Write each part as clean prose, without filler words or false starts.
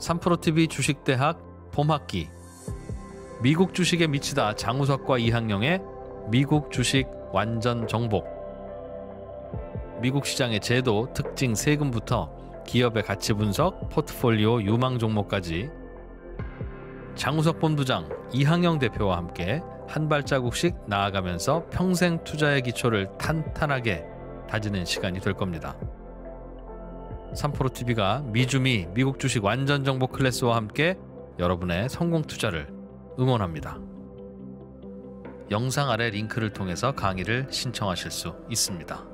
삼프로TV 주식대학 봄학기, 미국 주식에 미치다 장우석과 이항영의 미국 주식 완전 정복. 미국 시장의 제도, 특징, 세금부터 기업의 가치 분석, 포트폴리오, 유망 종목까지 장우석 본부장, 이항영 대표와 함께 한 발자국씩 나아가면서 평생 투자의 기초를 탄탄하게 다지는 시간이 될 겁니다. 삼프로TV가 미주미 미국 주식 완전 정복 클래스와 함께 여러분의 성공 투자를 응원합니다. 영상 아래 링크를 통해서 강의를 신청하실 수 있습니다.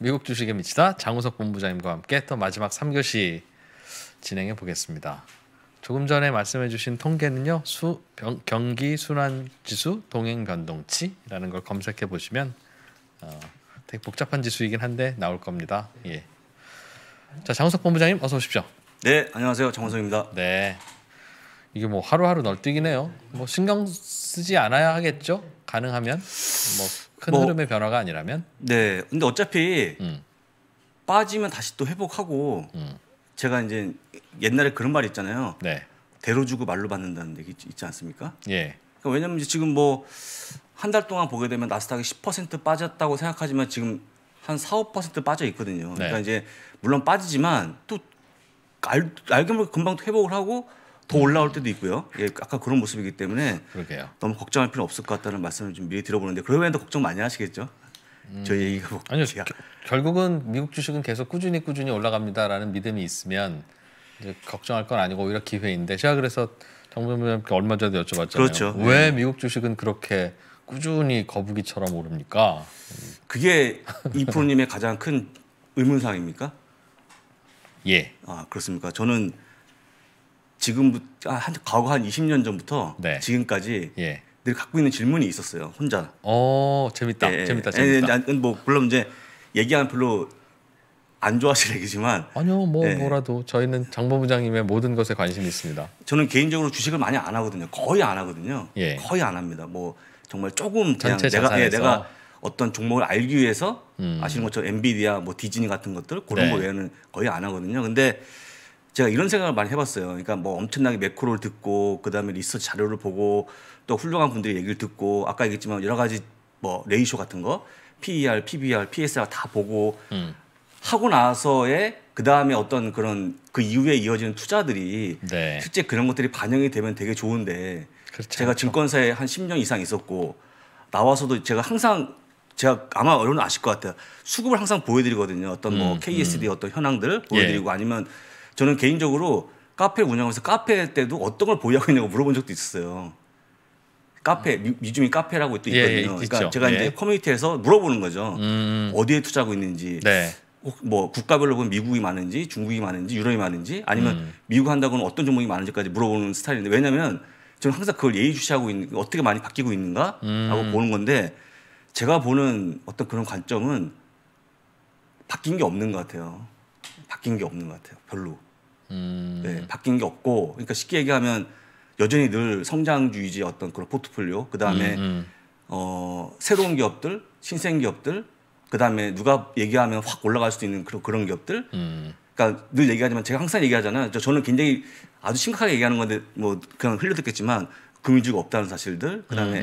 미국 주식에 미치다 장우석 본부장님과 함께 또 마지막 3교시 진행해 보겠습니다. 조금 전에 말씀해 주신 통계는요, 경기순환지수 동행변동치라는 걸 검색해 보시면 되게 복잡한 지수이긴 한데 나올 겁니다. 예. 자, 장우석 본부장님 어서 오십시오. 네, 안녕하세요. 장우석입니다. 네, 이게 뭐 하루하루 널뛰기네요. 뭐 신경 쓰지 않아야 하겠죠? 가능하면 뭐 큰 흐름의 변화가 아니라면. 네, 근데 어차피 빠지면 다시 또 회복하고. 제가 이제 옛날에 그런 말이 있잖아요. 네. 대로 주고 말로 받는다는 얘기 있지 않습니까? 예. 그러니까 왜냐면 지금 뭐 한 달 동안 보게 되면 나스닥이 10% 빠졌다고 생각하지만 지금 한 4~5% 빠져 있거든요. 그러니까 네. 이제 물론 빠지지만 또 알게 모르게 금방 또 회복을 하고 더 올라올 때도 있고요. 예, 약간 그런 모습이기 때문에 그러게요. 너무 걱정할 필요는 없을 것 같다는 말씀을 좀 미리 드려보는데 그러면도 걱정 많이 하시겠죠? 저희 얘기가 뭐 아니요. 결국은 미국 주식은 계속 꾸준히 올라갑니다라는 믿음이 있으면 이제 걱정할 건 아니고 오히려 기회인데, 제가 그래서 정 본부장님께 얼마 전에도 여쭤봤잖아요. 그렇죠. 왜 네. 미국 주식은 그렇게 꾸준히 거북이처럼 오릅니까? 그게 이 프로님의 가장 큰 의문사항입니까? 예. 아 그렇습니까? 저는 지금부터 과거 한 20년 전부터 네. 지금까지. 예. 늘 갖고 있는 질문이 있었어요. 혼자. 오, 재밌다. 예, 재밌다. 뭐 물론 이제 얘기하면 별로 안 좋아하실 얘기지만 아니요. 뭐 예. 뭐라도 저희는 장 본부장님의 모든 것에 관심이 있습니다. 저는 개인적으로 주식을 많이 안 하거든요. 거의 안 하거든요. 예. 거의 안 합니다. 뭐 정말 조금 그냥 내가 어떤 종목을 알기 위해서 아시는 것처럼 엔비디아, 뭐 디즈니 같은 것들 그런 네. 거 외에는 거의 안 하거든요. 근데 제가 이런 생각을 많이 해봤어요. 그러니까 뭐 엄청나게 매크로를 듣고 그다음에 리서치 자료를 보고 또 훌륭한 분들의 얘기를 듣고 아까 얘기했지만 여러 가지 뭐 레이쇼 같은 거 PER, PBR, PSR 다 보고 하고 나서의 그다음에 어떤 그런 그 이후에 이어지는 투자들이 네. 실제 그런 것들이 반영이 되면 되게 좋은데 그렇죠. 제가 증권사에 한 10년 이상 있었고 나와서도 제가 항상 제가 아마 여러분 아실 것 같아요. 수급을 항상 보여드리거든요. 어떤 뭐 KSD 어떤 현황들을 보여드리고 예. 아니면 저는 개인적으로 카페 운영하면서 카페 때도 어떤 걸 보유하고 있냐고 물어본 적도 있었어요. 카페, 미주미 카페라고 또 있거든요. 예, 그러니까 제가 예. 이제 커뮤니티에서 물어보는 거죠. 어디에 투자하고 있는지, 네. 뭐 국가별로 보면 미국이 많은지, 중국이 많은지, 유럽이 많은지, 아니면 미국 한다고는 어떤 종목이 많은지까지 물어보는 스타일인데 왜냐하면 저는 항상 그걸 예의주시하고 있는 어떻게 많이 바뀌고 있는가라고 보는 건데 제가 보는 어떤 그런 관점은 바뀐 게 없는 것 같아요. 바뀐 게 없는 것 같아요. 별로. 네, 바뀐 게 없고, 그러니까 쉽게 얘기하면 여전히 늘 성장주의지 어떤 그런 포트폴리오, 그 다음에 새로운 기업들, 신생 기업들, 그 다음에 누가 얘기하면 확 올라갈 수도 있는 그런 기업들. 그러니까 늘 얘기하지만 제가 항상 얘기하잖아요. 저는 굉장히 아주 심각하게 얘기하는 건데 뭐 그냥 흘려듣겠지만 금융주가 없다는 사실들, 그 다음에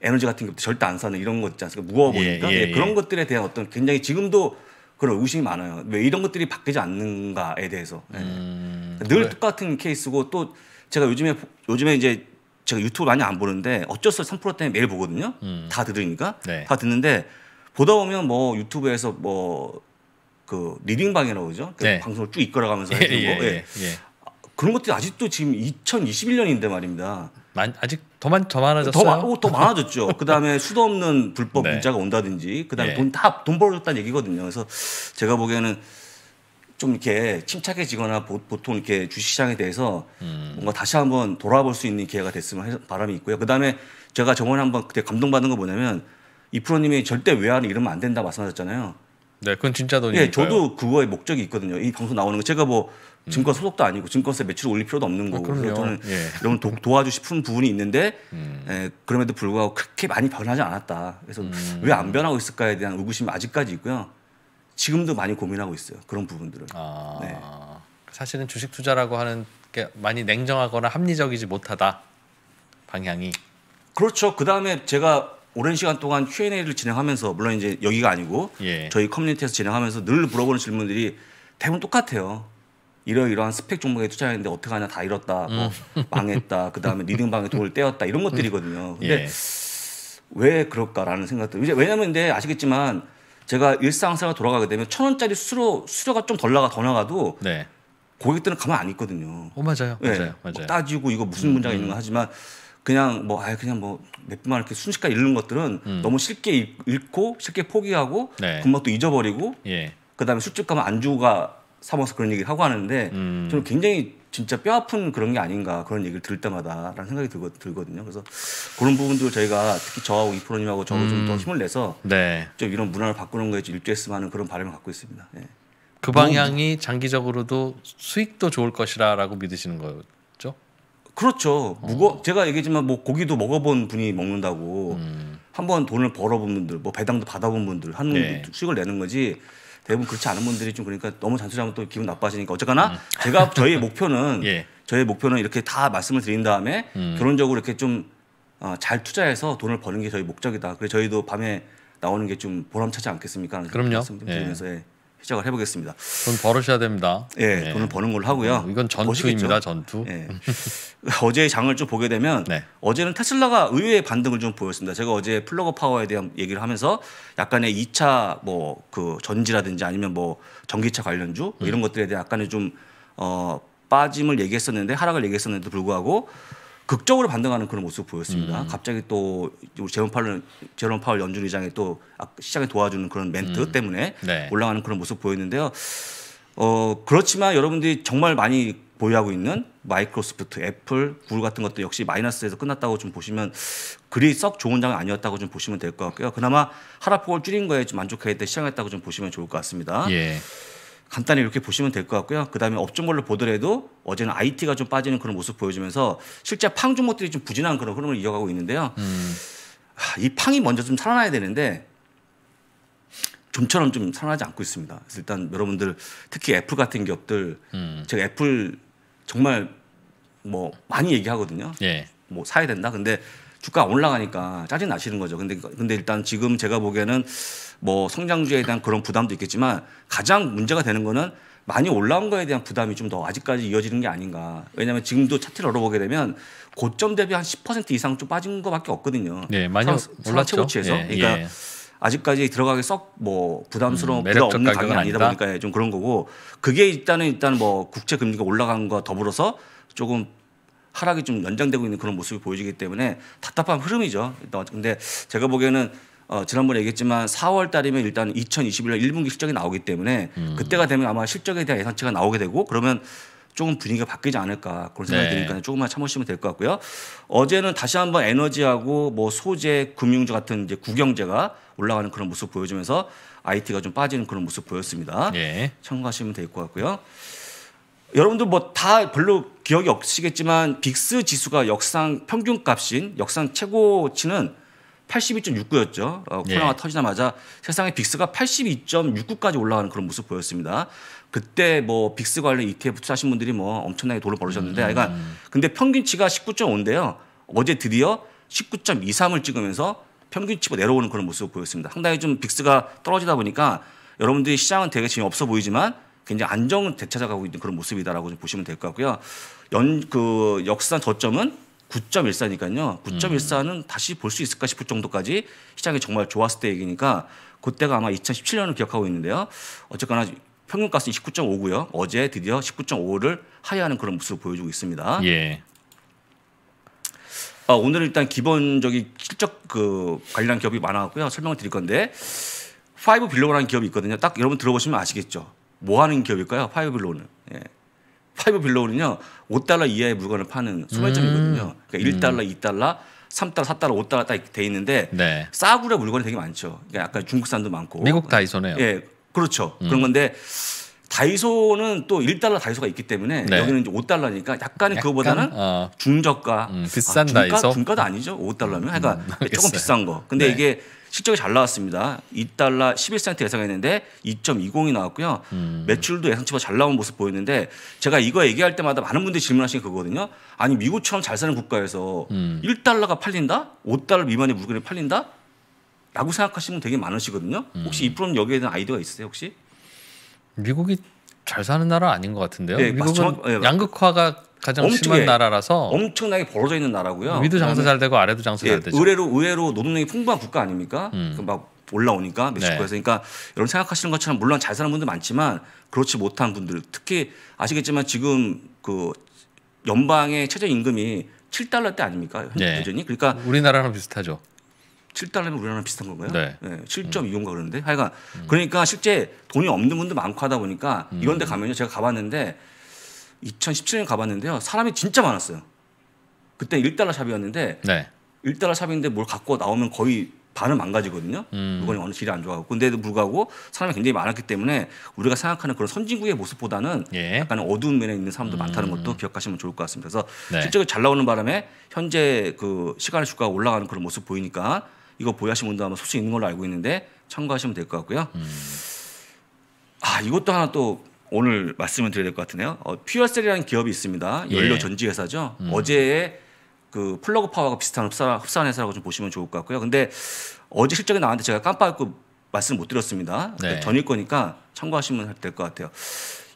에너지 같은 것도 절대 안 사는 이런 거 있지 않습니까? 무거워 보니까 예, 그런 것들에 대한 어떤 굉장히 지금도. 그런 의심이 많아요. 왜 이런 것들이 바뀌지 않는가에 대해서 네. 늘 그래. 똑같은 케이스고 또 제가 요즘에 이제 제가 유튜브 많이 안 보는데 어쩔 수 없이 3프로 때문에 매일 보거든요. 다 들으니까 네. 다 듣는데 보다 보면 뭐 유튜브에서 뭐 그 리딩방이라고 그러죠. 그 네. 방송을 쭉 이끌어가면서 해주고 그런 것들이 아직도 지금 2021년인데 말입니다. 아직 더 많아졌어요. 더 많아졌죠. 그 다음에 수도 없는 불법 네. 문자가 온다든지, 그 다음에 예. 돈 벌어줬다는 얘기거든요. 그래서 제가 보기에는 좀 이렇게 침착해지거나 보통 이렇게 주식시장에 대해서 뭔가 다시 한번 돌아볼 수 있는 기회가 됐으면 바람이 있고요. 그 다음에 제가 저번에 한번 그때 감동받은 거 뭐냐면 이 프로님이 절대 외환을 잃으면 안 된다 말씀하셨잖아요. 네, 그건 진짜 돈이니까요. 예, 저도 그거의 목적이 있거든요. 이 방송 나오는 거 제가 뭐 증권 소속도 아니고 증권세 매출을 올릴 필요도 없는 거고. 그래서 저는 예. 여러분 도와주시는 부분이 있는데 예, 그럼에도 불구하고 그렇게 많이 변하지 않았다. 그래서 왜 안 변하고 있을까에 대한 의구심이 아직까지 있고요. 지금도 많이 고민하고 있어요. 그런 부분들을. 아, 네. 사실은 주식 투자라고 하는 게 많이 냉정하거나 합리적이지 못하다. 방향이. 그렇죠. 그다음에 제가 오랜 시간 동안 Q&A를 진행하면서 물론 이제 여기가 아니고 예. 저희 커뮤니티에서 진행하면서 늘 물어보는 질문들이 대부분 똑같아요. 이러이러한 스펙 종목에 투자했는데 어떻게 하냐 다 잃었다. 뭐 망했다. 그다음에 리딩방에 돈을 떼었다. 이런 것들이거든요. 근데 예. 왜 그럴까라는 생각들. 이제 왜냐면 근데 아시겠지만 제가 일상생활 돌아가게 되면 1,000원짜리 수수료가 좀 덜 나가 더 나가도 네. 고객들은 가만 안 있거든요. 어, 맞아요. 네. 맞아요. 맞아요. 뭐 따지고 이거 무슨 문제가 있는가 하지만 그냥 뭐 아예 그냥 뭐 몇 분만 이렇게 순식간에 잃는 것들은 너무 쉽게 잃고 쉽게 포기하고 네. 금방 또 잊어버리고 예. 그다음에 술집 가면 안주가 사 먹어서 그런 얘기를 하고 하는데 저는 굉장히 진짜 뼈 아픈 그런 게 아닌가 그런 얘기를 들을 때마다라는 생각이 들거든요. 그래서 그런 부분들 저희가 특히 저하고 이 프로님하고 저도 좀 더 힘을 내서 네. 좀 이런 문화를 바꾸는 거에 일조했으면 하는 그런 바람을 갖고 있습니다. 예. 그 방향이 장기적으로도 수익도 좋을 것이라고 믿으시는 거죠? 그렇죠. 제가 얘기했지만 뭐 고기도 먹어본 분이 먹는다고 한번 돈을 벌어본 분들, 뭐 배당도 받아본 분들 하는 네. 수익을 내는 거지. 대부분 그렇지 않은 분들이 좀 그러니까 너무 잔소리하면 또 기분 나빠지니까 어쨌거나 예. 저희의 목표는 이렇게 다 말씀을 드린 다음에 결론적으로 이렇게 좀 잘 투자해서 돈을 버는 게 저희 목적이다. 그래서 저희도 밤에 나오는 게 좀 보람차지 않겠습니까? 그럼요. 말씀 좀 드리면서 예. 시작을 해보겠습니다. 돈 벌으셔야 됩니다. 예, 예. 돈을 버는 걸로 하고요. 이건 전투입니다. 전투. 예. 어제의 장을 좀 보게 되면 네. 어제는 테슬라가 의외의 반등을 좀 보였습니다. 제가 어제 플러그 파워에 대한 얘기를 하면서 약간의 2차 뭐 그 전지라든지 아니면 뭐 전기차 관련주 이런 것들에 대한 약간의 좀 빠짐을 얘기했었는데 하락을 얘기했었는데도 불구하고 극적으로 반등하는 그런 모습을 보였습니다. 갑자기 또 제롬 파월 연준 의장의 또 시장에 도와주는 그런 멘트 때문에 네. 올라가는 그런 모습 보였는데요. 그렇지만 여러분들이 정말 많이 보유하고 있는 마이크로소프트, 애플, 구글 같은 것도 역시 마이너스에서 끝났다고 좀 보시면 그리 썩 좋은 장은 아니었다고 좀 보시면 될 것 같고요. 그나마 하락폭을 줄인 거에 좀 만족했다 시장했다고 좀 보시면 좋을 것 같습니다. 예. 간단히 이렇게 보시면 될 것 같고요. 그다음에 업종별로 보더라도 어제는 IT가 좀 빠지는 그런 모습 보여주면서 실제 팡 종목들이 좀 부진한 그런 흐름을 이어가고 있는데요. 이 팡이 먼저 좀 살아나야 되는데 좀처럼 좀 살아나지 않고 있습니다. 그래서 일단 여러분들 특히 애플 같은 기업들 제가 애플 정말 뭐 많이 얘기하거든요. 예. 뭐 사야 된다. 근데 주가 올라가니까 짜증 나시는 거죠. 근데 일단 지금 제가 보기에는 뭐 성장주에 대한 그런 부담도 있겠지만 가장 문제가 되는 거는 많이 올라온 거에 대한 부담이 좀 더 아직까지 이어지는 게 아닌가. 왜냐하면 지금도 차트를 열어보게 되면 고점 대비 한 10% 이상 좀 빠진 거밖에 없거든요. 네, 많이 올랐죠. 최고치에서. 예, 그러니까 예. 아직까지 들어가기 썩 뭐 부담스러운 부담 없는 가격이 아니다 보니까 좀 그런 거고 그게 일단 뭐 국채 금리가 올라간 거와 더불어서 조금 하락이 좀 연장되고 있는 그런 모습이 보여지기 때문에 답답한 흐름이죠. 근데 제가 보기에는 지난번에 얘기했지만 4월 달이면 일단 2021년 1분기 실적이 나오기 때문에 그때가 되면 아마 실적에 대한 예상치가 나오게 되고 그러면 조금 분위기가 바뀌지 않을까 그런 생각이 네. 드니까 조금만 참으시면 될 것 같고요. 어제는 다시 한번 에너지하고 뭐 소재, 금융주 같은 이제 구경제가 올라가는 그런 모습 보여주면서 IT가 좀 빠지는 그런 모습 보였습니다. 네. 참고하시면 될 것 같고요. 여러분들 뭐 다 별로 기억이 없으시겠지만 빅스 지수가 역상 평균값인 역상 최고치는 82.69였죠. 코로나가 예. 터지자마자 세상에 빅스가 82.69까지 올라가는 그런 모습 보였습니다. 그때 뭐 빅스 관련 ETF 투자하신 분들이 뭐 엄청나게 돈을 벌으셨는데 그러니까 근데 평균치가 19.5인데요. 어제 드디어 19.23을 찍으면서 평균치보다 내려오는 그런 모습을 보였습니다. 상당히 좀 빅스가 떨어지다 보니까 여러분들이 시장은 되게 재미없어 보이지만 굉장히 안정을 되찾아가고 있는 그런 모습이다라고 좀 보시면 될 것 같고요. 그 역사상 저점은 9.14니까요. 9.14는 다시 볼 수 있을까 싶을 정도까지 시장이 정말 좋았을 때 얘기니까 그때가 아마 2017년을 기억하고 있는데요. 어쨌거나 평균값은 19.5고요. 어제 드디어 19.5를 하회하는 그런 모습을 보여주고 있습니다. 예. 오늘 일단 기본적인 실적 관련 기업이 많아갖고요. 설명을 드릴 건데 5빌로우라는 기업이 있거든요. 딱 여러분 들어보시면 아시겠죠. 뭐 하는 기업일까요? 파이브빌로우는. 예. 파이브빌로우는요, 5달러 이하의 물건을 파는 소매점이거든요. 그러니까 1달러, 2달러, 3달러, 4달러, 5달러 딱 돼 있는데 네. 싸구려 물건이 되게 많죠. 그러니까 약간 중국산도 많고. 미국 다이소네요. 예, 그렇죠. 그런 건데 다이소는 또 1달러 다이소가 있기 때문에 네. 여기는 이제 5달러니까 약간 그거보다는 중저가. 비싼 중가, 다이소. 중가도 아니죠. 5달러면. 그러니까 조금 비싼 거. 근데 네. 이게 실적이 잘 나왔습니다. 2달러 11센트 예상했는데 2.20이 나왔고요. 매출도 예상치보다 잘 나온 모습 보였는데 제가 이거 얘기할 때마다 많은 분들이 질문하시는 그거거든요. 아니 미국처럼 잘 사는 국가에서 1달러가 팔린다? 5달러 미만의 물건이 팔린다? 라고 생각하시는 분 되게 많으시거든요. 혹시 이 프로는 여기에 대한 아이디어가 있으세요? 혹시? 미국이 잘 사는 나라 아닌 것 같은데요. 네, 미국은 네, 양극화가 가장 심한 나라라서 엄청나게 벌어져 있는 나라고요. 위도 장사 잘 되고 아래도 장사 잘 되죠. 의외로 노동력이 풍부한 국가 아닙니까? 막 올라오니까 멕시코에서. 네. 그러니까 여러분 생각하시는 것처럼 물론 잘 사는 분들 많지만 그렇지 못한 분들 특히 아시겠지만 지금 그 연방의 최저임금이 7달러대 아닙니까? 여전히. 네. 그러니까 우리나라랑 비슷하죠. 7달러면 우리나라랑 비슷한 건가요? 네. 네 7.25인가 그러는데 하여간 그러니까 실제 돈이 없는 분도 많고 하다 보니까 이런 데 가면요. 제가 가봤는데 2017년 가봤는데요. 사람이 진짜 많았어요. 그때 1달러 샵이었는데 네. 1달러 샵인데 뭘 갖고 나오면 거의 반은 망가지거든요. 물건이 어느 질이 안 좋아하고. 근데도 불구하고 사람이 굉장히 많았기 때문에 우리가 생각하는 그런 선진국의 모습보다는 예. 약간 어두운 면에 있는 사람도 많다는 것도 기억하시면 좋을 것 같습니다. 그래서 네. 실적이 잘 나오는 바람에 현재 그 시간의 주가가 올라가는 그런 모습 보이니까 이거 보유하신 분도 아마 소수 있는 걸로 알고 있는데 참고하시면 될 것 같고요. 아 이것도 하나 또 오늘 말씀을 드려야 될 것 같네요. PSR이라는 기업이 있습니다. 연료 전지 회사죠. 어제의 그 플러그 파워가 비슷한 흡사한 회사라고 좀 보시면 좋을 것 같고요. 근데 어제 실적이 나왔는데 제가 깜빡하고 말씀 못 드렸습니다. 네. 전일 거니까 참고하시면 될 것 같아요.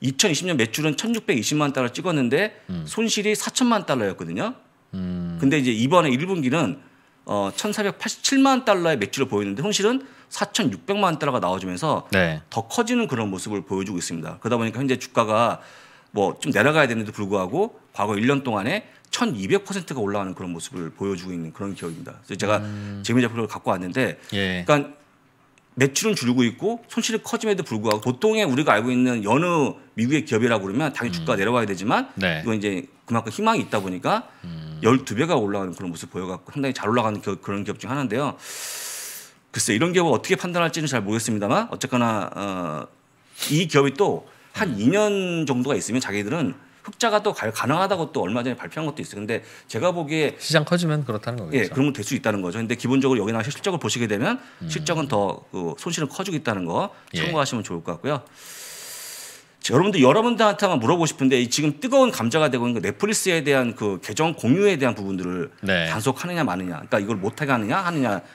2020년 매출은 1,620만 달러 찍었는데 손실이 4천만 달러였거든요. 근데 이제 이번에 1분기는 1,487만 달러의 매출을 보였는데 손실은 4,600만 달러가 나와주면서 네. 더 커지는 그런 모습을 보여주고 있습니다. 그러다 보니까 현재 주가가 뭐 좀 내려가야 되는데도 불구하고 과거 1년 동안에 1,200%가 올라가는 그런 모습을 보여주고 있는 그런 기업입니다. 그래서 제가 재미있는 자료를 갖고 왔는데 예. 그러니까 매출은 줄고 있고 손실이 커짐에도 불구하고 보통에 우리가 알고 있는 여느 미국의 기업이라고 그러면 당연히 주가가 내려와야 되지만 네. 이건 이제 그만큼 희망이 있다 보니까 12배가 올라가는 그런 모습 보여갖고 상당히 잘 올라가는 그런 기업 중 하나인데요. 글쎄 이런 기업을 어떻게 판단할지는 잘 모르겠습니다만 어쨌거나 이 기업이 또 한 2년 정도가 있으면 자기들은 흑자가 또 가능하다고 또 얼마 전에 발표한 것도 있어요. 근데 제가 보기에 시장 커지면 그렇다는 거겠죠. 예, 그러면 될 수 있다는 거죠. 근데 기본적으로 여기 나온 실적을 보시게 되면 실적은 더 손실은 커지고 있다는 거 참고하시면 예. 좋을 것 같고요. 여러분들한테만 물어보고 싶은데 이 지금 뜨거운 감자가 되고 있는 그 넷플릭스에 대한 그 계정 공유에 대한 부분들을 네. 단속하느냐 마느냐, 그러니까 이걸 못하게 하느냐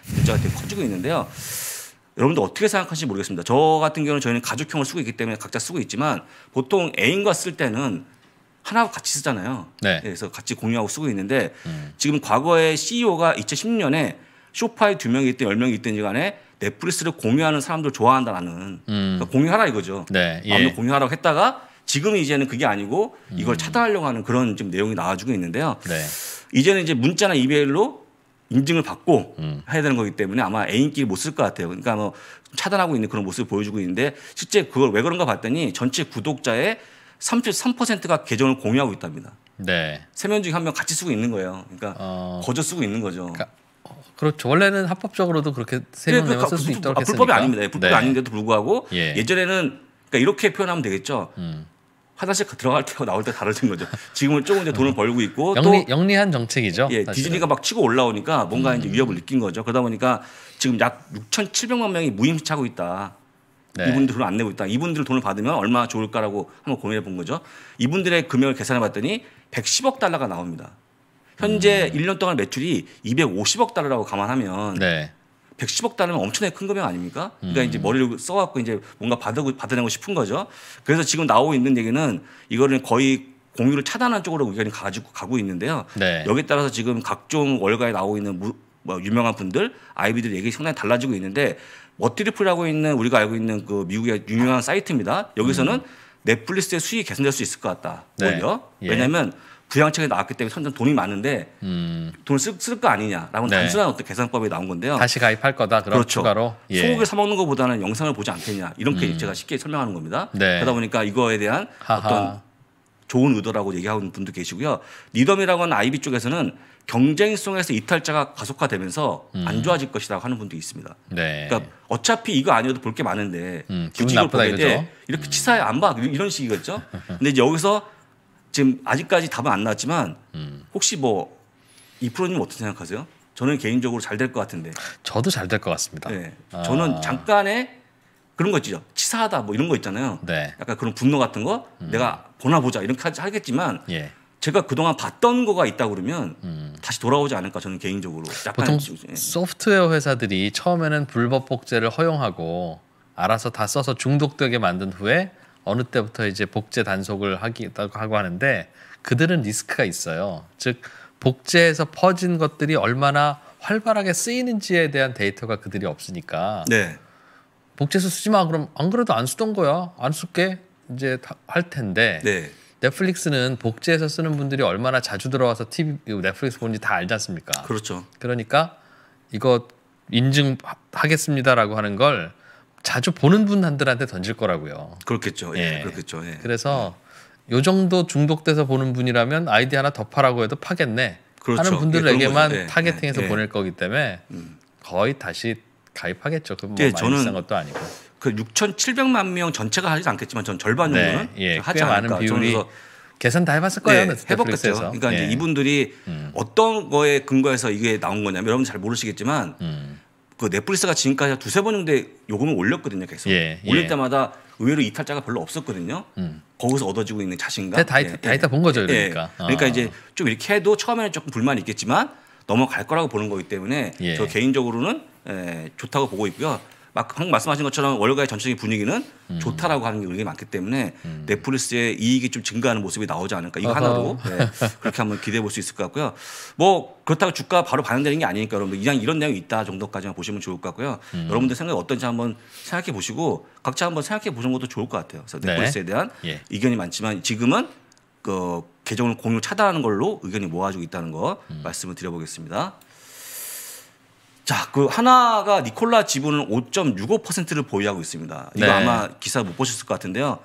문제가 되게 커지고 있는데요. 여러분들 어떻게 생각하실지 모르겠습니다. 저 같은 경우는 저희는 가족형을 쓰고 있기 때문에 각자 쓰고 있지만 보통 애인과 쓸 때는 하나 같이 쓰잖아요. 네. 그래서 같이 공유하고 쓰고 있는데 지금 과거에 CEO가 2010년에 쇼파에 2명이 있든 10명이 있든지 간에 넷플릭스를 공유하는 사람들 좋아한다라는 그러니까 공유하라 이거죠. 네. 예. 아무도 공유하라고 했다가 지금 이제는 그게 아니고 이걸 차단하려고 하는 그런 좀 내용이 나와주고 있는데요. 네. 이제는 이제 문자나 이메일로 인증을 받고 해야 되는 거기 때문에 아마 애인끼리 못 쓸 것 같아요. 그러니까 뭐 차단하고 있는 그런 모습을 보여주고 있는데 실제 그걸 왜 그런가 봤더니 전체 구독자의 33%가 계정을 공유하고 있답니다. 네. 3명 중에 1명 같이 쓰고 있는 거예요. 그러니까 거저 쓰고 있는 거죠. 그러니까 그렇죠. 원래는 합법적으로도 그렇게 세명을 쓸 수 있다고 했으니까. 불법이 아닙니다. 불법이 네. 아닌데도 불구하고 예. 예전에는 그러니까 이렇게 표현하면 되겠죠. 화장실 들어갈 때와 나올 때 다르신 거죠. 지금은 조금 이제 돈을 벌고 있고 또 영리한 정책이죠. 예, 디즈니가 막 치고 올라오니까 뭔가 이제 위협을 느낀 거죠. 그러다 보니까 지금 약 6,700만 명이 무임차고 있다. 네. 이분들 돈을 안 내고 있다. 이분들 돈을 받으면 얼마 좋을까라고 한번 고민해 본 거죠. 이분들의 금액을 계산해 봤더니 110억 달러가 나옵니다. 현재 1년 동안 매출이 250억 달러라고 감안하면 네. 110억 달러면 엄청나게 큰 금액 아닙니까? 그러니까 이제 머리를 써갖고 이제 뭔가 받아내고 싶은 거죠. 그래서 지금 나오고 있는 얘기는 이거는 거의 공유를 차단한 쪽으로 의견이 가고 있는데요. 네. 여기에 따라서 지금 각종 월가에 나오고 있는 뭐 유명한 분들, 아이비들 얘기 상당히 달라지고 있는데 워트리플이라고 있는 우리가 알고 있는 그 미국의 유명한 사이트입니다. 여기서는 넷플릭스의 수익이 개선될 수 있을 것 같다. 네. 오히려. 왜냐하면 부양책이 나왔기 때문에 천천 돈이 많은데 돈을 쓸 거 아니냐라고 네. 단순한 어떤 계산법이 나온 건데요. 다시 가입할 거다. 그럼 그렇죠. 추가로 예. 소고기를 사 먹는 것보다는 영상을 보지 않겠냐 이렇게 제가 쉽게 설명하는 겁니다. 네. 그러다 보니까 이거에 대한 하하. 어떤 좋은 의도라고 얘기하는 분도 계시고요. 리덤이라고 하는 IB 쪽에서는 경쟁성에서 이탈자가 가속화되면서 안 좋아질 것이라고 하는 분도 있습니다. 네. 그러니까 어차피 이거 아니어도 볼 게 많은데 굳이 이걸 보게 돼 이렇게 치사해 안 봐 이런 식이겠죠. 근데 이제 여기서 지금 아직까지 답은 안 나왔지만 혹시 뭐 이 프로님 어떻게 생각하세요? 저는 개인적으로 잘 될 것 같은데. 저도 잘 될 것 같습니다. 네. 아. 저는 잠깐의 그런 거 있죠. 치사하다 뭐 이런 거 있잖아요. 네. 약간 그런 분노 같은 거 내가 보나 보자 이렇게 하겠지만 예. 제가 그동안 봤던 거가 있다 그러면 다시 돌아오지 않을까 저는 개인적으로. 약간 보통 예. 소프트웨어 회사들이 처음에는 불법 복제를 허용하고 알아서 다 써서 중독되게 만든 후에 어느 때부터 이제 복제 단속을 하고 하는데 그들은 리스크가 있어요. 즉 복제에서 퍼진 것들이 얼마나 활발하게 쓰이는지에 대한 데이터가 그들이 없으니까 네. 복제해서 쓰지 마. 그럼 안 그래도 안 쓰던 거야. 안 쓸게 이제 할 텐데 네. 넷플릭스는 복제해서 쓰는 분들이 얼마나 자주 들어와서 TV, 넷플릭스 보는지 다 알지 않습니까? 그렇죠. 그러니까 이거 인증하겠습니다라고 하는 걸 자주 보는 분들한테 던질 거라고요. 그렇겠죠. 예, 예. 그렇겠죠. 예. 그래서 예. 요 정도 중독돼서 보는 분이라면 아이디 하나 더 파라고 해도 파겠네. 그렇죠. 하는 분들에게만 예, 타겟팅해서 예, 예. 보낼 거기 때문에 거의 다시 가입하겠죠. 그건 뭐 예, 많이 비싼 것도 아니고. 그 6,700만 명 전체가 하지 않겠지만 전 절반 정도는 네, 예, 하지 않을까. 많은 비율이 계산 다 해봤을 거예요. 네, 해봤겠죠. 그러니까 예. 이제 이분들이 어떤 거에 근거해서 이게 나온 거냐면 여러분 잘 모르시겠지만 그 넷플릭스가 지금까지 두세 번 정도 요금을 올렸거든요. 계속 예, 예. 올릴 때마다 의외로 이탈자가 별로 없었거든요. 거기서 얻어지고 있는 자신감. 다이타 본 거죠. 그러니까. 예. 그러니까 이제 좀 이렇게 해도 처음에는 조금 불만이 있겠지만 넘어갈 거라고 보는 거기 때문에 예. 저 개인적으로는 예, 좋다고 보고 있고요. 방금 말씀하신 것처럼 월가의 전체적인 분위기는 좋다라고 하는 분위기 많기 때문에 넷플릭스의 이익이 좀 증가하는 모습이 나오지 않을까 이거 어허. 하나로 네, 그렇게 한번 기대해 볼 수 있을 것 같고요. 뭐 그렇다고 주가 바로 반영되는 게 아니니까 여러분들 이런 내용이 있다 정도까지만 보시면 좋을 것 같고요. 여러분들 생각이 어떤지 한번 생각해 보시고 각자 한번 생각해 보는 것도 좋을 것 같아요. 그래서 넷플릭스에 대한 예. 의견이 많지만 지금은 그 계정을 공유 차단하는 걸로 의견이 모아지고 있다는 거 말씀을 드려보겠습니다. 자, 그 하나가 니콜라 지분은 5.65%를 보유하고 있습니다. 이거 네. 아마 기사 못 보셨을 것 같은데요.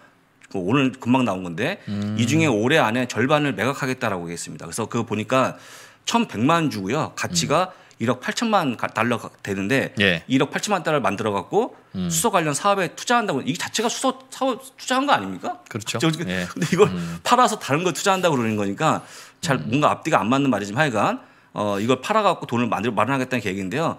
오늘 금방 나온 건데 이 중에 올해 안에 절반을 매각하겠다라고 얘기했습니다. 그래서 그거 보니까 1,100만 주고요. 가치가 1억 8천만 달러 되는데 예. 1억 8천만 달러를 만들어 갖고 수소 관련 사업에 투자한다고 이게 자체가 수소 사업 투자한 거 아닙니까? 그렇죠. 예. 근데 이걸 팔아서 다른 걸 투자한다고 그러는 거니까 잘 뭔가 앞뒤가 안 맞는 말이지만 하여간 이걸 팔아갖고 돈을 마련하겠다는 계획인데요.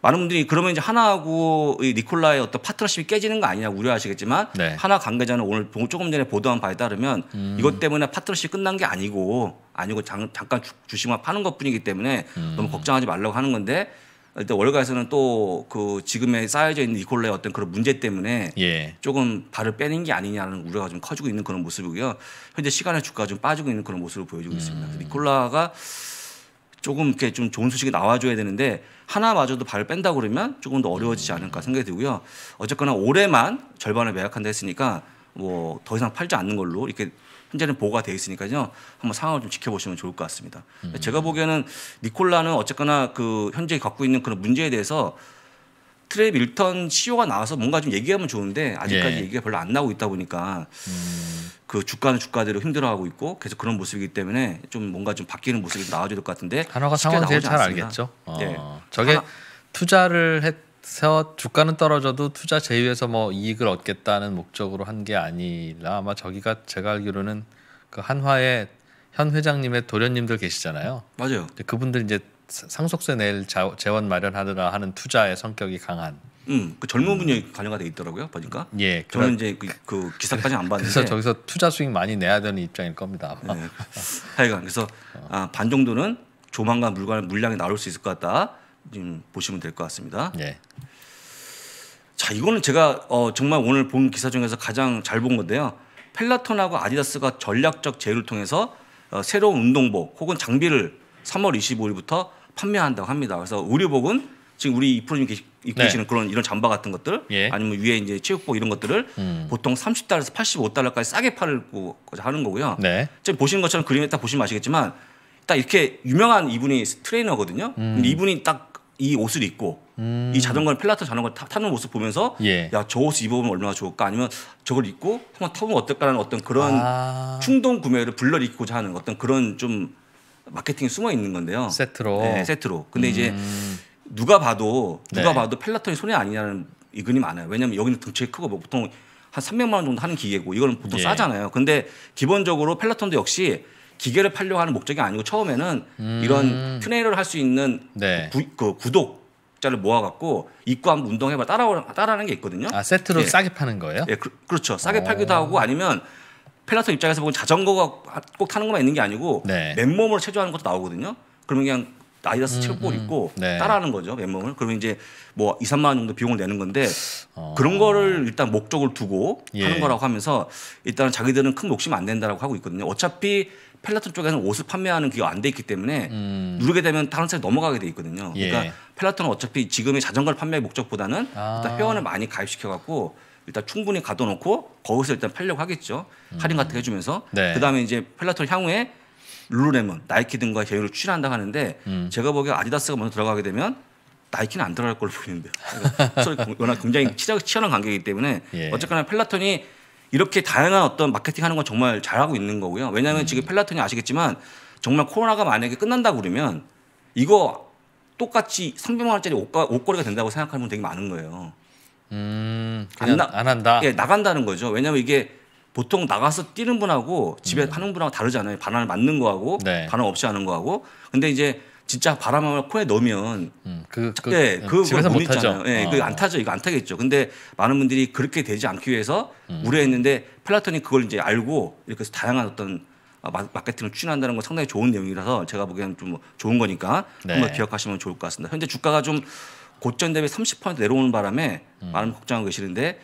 많은 분들이 그러면 이제 하나하고 이 니콜라의 어떤 파트너십이 깨지는 거 아니냐 우려하시겠지만 네. 하나 관계자는 오늘 조금 전에 보도한 바에 따르면 이것 때문에 파트너십이 끝난 게 아니고 잠깐 주식만 파는 것뿐이기 때문에 너무 걱정하지 말라고 하는 건데 일단 월가에서는 또 그 지금에 쌓여져 있는 니콜라의 어떤 그런 문제 때문에 예. 조금 발을 빼는 게 아니냐는 우려가 좀 커지고 있는 그런 모습이고요. 현재 시간의 주가가 좀 빠지고 있는 그런 모습을 보여주고 있습니다. 니콜라가 조금 이렇게 좀 좋은 소식이 나와줘야 되는데 하나마저도 발을 뺀다 그러면 조금 더 어려워지지 않을까 생각이 들고요. 어쨌거나 올해만 절반을 매각한다 했으니까 뭐 더 이상 팔지 않는 걸로 이렇게 현재는 보고가 돼 있으니까요. 한번 상황을 좀 지켜보시면 좋을 것 같습니다. 제가 보기에는 니콜라는 어쨌거나 그 현재 갖고 있는 그런 문제에 대해서 트랩 밀턴 CEO가 나와서 뭔가 좀 얘기하면 좋은데 아직까지 예. 얘기가 별로 안 나오고 있다 보니까 그 주가는 주가대로 힘들어하고 있고 계속 그런 모습이기 때문에 좀 뭔가 좀 바뀌는 모습이 나와줘야 될 것 같은데 하나가 상황 제일 잘 알겠죠. 네. 저게 하나. 투자를 해서 주가는 떨어져도 투자 제휴에서 뭐 이익을 얻겠다는 목적으로 한 게 아니라 아마 저기가 제가 알기로는 그 한화의 현 회장님의 도련님들 계시잖아요. 맞아요. 그분들 이제 상속세 낼 재원 마련하느라 하는 투자의 성격이 강한. 그 젊은 분야에 관여가 돼 있더라고요, 보니까. 예, 저는 이제 그 기사까지 안 봤는데. 그래서 저기서 투자 수익 많이 내야 되는 입장일 겁니다. 아마. 네. 하여간 그래서 반 정도는 조만간 물량이 나올 수 있을 것 같다. 지금 보시면 될 것 같습니다. 예. 자, 이거는 제가 정말 오늘 본 기사 중에서 가장 잘 본 건데요. 펠라톤하고 아디다스가 전략적 제휴를 통해서 새로운 운동복 혹은 장비를 3월 25일부터 판매한다고 합니다. 그래서 의류복은 지금 우리 이프로님 입고 계시는 그런 이런 잠바 같은 것들, 예. 아니면 위에 이제 체육복 이런 것들을 보통 30달러에서 85달러까지 싸게 팔고 하는 거고요. 네. 지금 보시는 것처럼 그림에 딱 보시면 아시겠지만 딱 이렇게 유명한 이분이 트레이너거든요. 근데 이분이 딱 이 옷을 입고 이 자전거를 펠라톤 자전거를 타는 모습 보면서 예. 야, 저 옷 입어보면 얼마나 좋을까, 아니면 저걸 입고 한번 타보면 어떨까라는 어떤 그런 아. 충동 구매를 불러일으키고자 하는 어떤 그런 좀 마케팅이 숨어 있는 건데요. 세트로. 네, 세트로. 근데 이제 누가 네. 봐도 펠라톤이 손해 아니냐는 의견이 많아요. 왜냐하면 여기는 등치가 크고 뭐 보통 한 300만 원 정도 하는 기계고 이거는 보통 예. 싸잖아요. 근데 기본적으로 펠라톤도 역시 기계를 팔려고 하는 목적이 아니고 처음에는 이런 트레이너를 할 수 있는 네. 구독자를 모아갖고 입고 한번 운동해봐 따라하는 게 있거든요. 아, 세트로 예. 싸게 파는 거예요? 예, 그렇죠. 싸게 오. 팔기도 하고 아니면 펠라톤 입장에서 보면 자전거가 꼭 타는 것만 있는 게 아니고 네. 맨몸으로 체조하는 것도 나오거든요. 그러면 그냥 아디다스 체육복 입고 네. 따라하는 거죠, 맨몸을. 그러면 이제 뭐 2, 3만 원 정도 비용을 내는 건데 그런 거를 일단 목적을 두고 예. 하는 거라고 하면서 일단은 자기들은 큰 욕심 안 낸다라고 하고 있거든요. 어차피 펠라톤 쪽에는 옷을 판매하는 기가 안 돼 있기 때문에 누르게 되면 다른 사람이 넘어가게 돼 있거든요. 예. 그러니까 펠라톤은 어차피 지금의 자전거를 판매할 목적보다는 일단 회원을 많이 가입시켜 갖고 일단 충분히 가둬놓고 거기서 일단 팔려고 하겠죠. 할인 같은 거 해주면서 네. 그다음에 이제 펠라톤 향후에 룰루레몬, 나이키 등과 계열을 출시한다 하는데 제가 보기에 아디다스가 먼저 들어가게 되면 나이키는 안 들어갈 걸로 보이는데요. 그러니까 워낙 굉장히 치열한 관계이기 때문에 예. 어쨌거나 펠라톤이 이렇게 다양한 어떤 마케팅하는 건 정말 잘하고 있는 거고요. 왜냐하면 지금 펠라톤이 아시겠지만 정말 코로나가 만약에 끝난다고 그러면 이거 똑같이 300만 원짜리 옷걸이가 된다고 생각하는 분 되게 많은 거예요. 안 한다? 예, 나간다는 거죠. 왜냐하면 이게 보통 나가서 뛰는 분하고 집에 하는 분하고 다르잖아요. 바람을 맞는 거하고 네. 바람 없이 하는 거하고. 근데 이제 진짜 바람을 코에 넣으면 집에서 못 타죠. 예, 그거 안 타죠. 이거 안 타겠죠. 근데 많은 분들이 그렇게 되지 않기 위해서 우려했는데 펠라톤이 그걸 이제 알고 이렇게 다양한 어떤 마케팅을 추진한다는 건 상당히 좋은 내용이라서 제가 보기에는 좀 좋은 거니까 네. 한번 기억하시면 좋을 것 같습니다. 현재 주가가 좀 고점 대비 30% 내려오는 바람에 많은 걱정하고 계시는데